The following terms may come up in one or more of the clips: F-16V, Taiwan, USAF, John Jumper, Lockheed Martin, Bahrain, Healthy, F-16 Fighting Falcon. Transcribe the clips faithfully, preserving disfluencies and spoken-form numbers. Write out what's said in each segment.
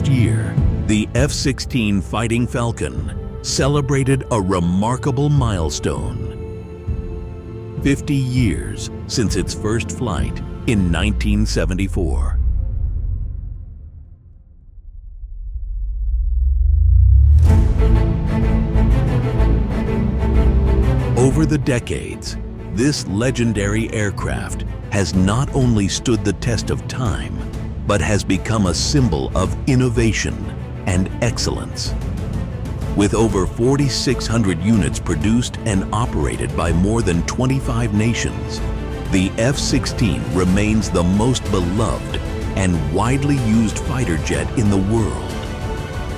last year, the F sixteen Fighting Falcon celebrated a remarkable milestone. fifty years since its first flight in nineteen seventy-four. Over the decades, this legendary aircraft has not only stood the test of time, but has become a symbol of innovation and excellence. With over forty-six hundred units produced and operated by more than twenty-five nations, the F sixteen remains the most beloved and widely used fighter jet in the world.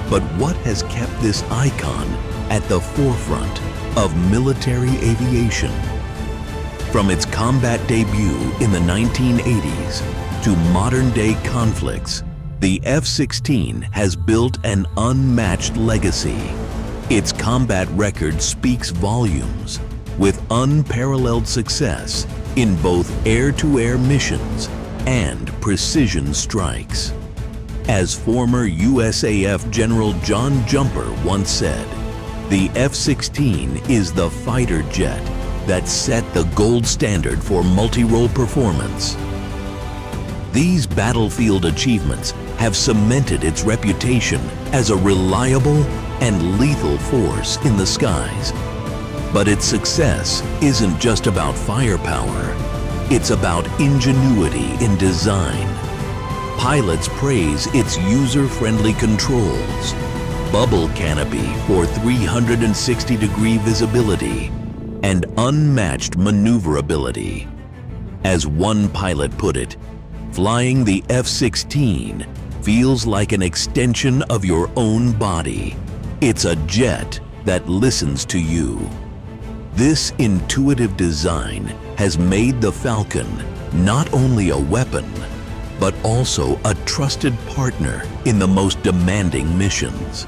But what has kept this icon at the forefront of military aviation? From its combat debut in the nineteen eighties to modern-day conflicts, the F sixteen has built an unmatched legacy. Its combat record speaks volumes, with unparalleled success in both air-to-air missions and precision strikes. As former U S A F General John Jumper once said, the F sixteen is the fighter jet that set the gold standard for multi-role performance. These battlefield achievements have cemented its reputation as a reliable and lethal force in the skies. But its success isn't just about firepower, it's about ingenuity in design. Pilots praise its user-friendly controls, bubble canopy for three hundred sixty degree visibility, and unmatched maneuverability. As one pilot put it, flying the F sixteen feels like an extension of your own body. It's a jet that listens to you. This intuitive design has made the Falcon not only a weapon, but also a trusted partner in the most demanding missions.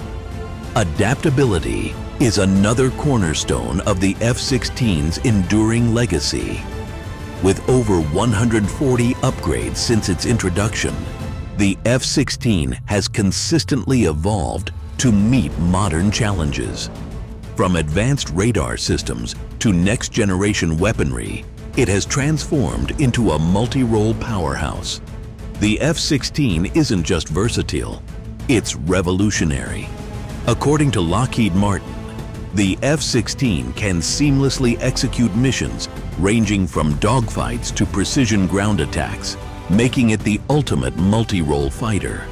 Adaptability is another cornerstone of the F sixteen's enduring legacy. With over one hundred forty upgrades since its introduction, the F sixteen has consistently evolved to meet modern challenges. From advanced radar systems to next-generation weaponry, it has transformed into a multi-role powerhouse. The F sixteen isn't just versatile, it's revolutionary. According to Lockheed Martin, the F sixteen can seamlessly execute missions ranging from dogfights to precision ground attacks, making it the ultimate multi-role fighter.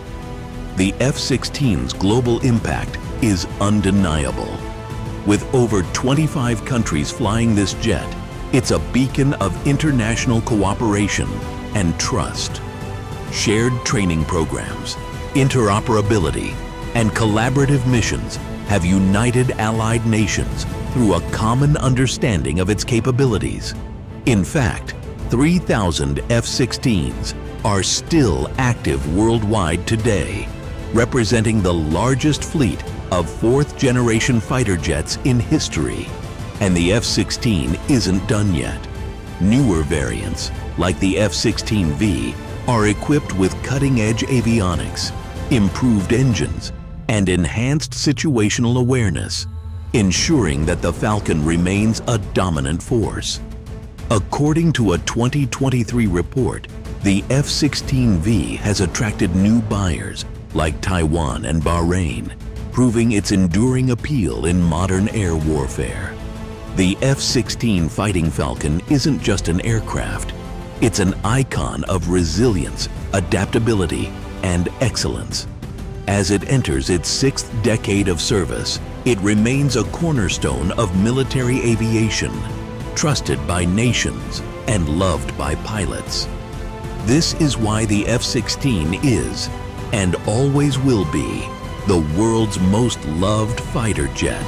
The F sixteen's global impact is undeniable. With over twenty-five countries flying this jet, it's a beacon of international cooperation and trust. Shared training programs, interoperability, and collaborative missions have united allied nations through a common understanding of its capabilities. In fact, three thousand F sixteens are still active worldwide today, representing the largest fleet of fourth-generation fighter jets in history. And the F sixteen isn't done yet. Newer variants, like the F sixteen V, are equipped with cutting-edge avionics, improved engines, and enhanced situational awareness, ensuring that the Falcon remains a dominant force. According to a twenty twenty-three report, the F sixteen V has attracted new buyers like Taiwan and Bahrain, proving its enduring appeal in modern air warfare. The F sixteen Fighting Falcon isn't just an aircraft, it's an icon of resilience, adaptability, and excellence. As it enters its sixth decade of service, it remains a cornerstone of military aviation, trusted by nations and loved by pilots. This is why the F sixteen is, and always will be, the world's most loved fighter jet.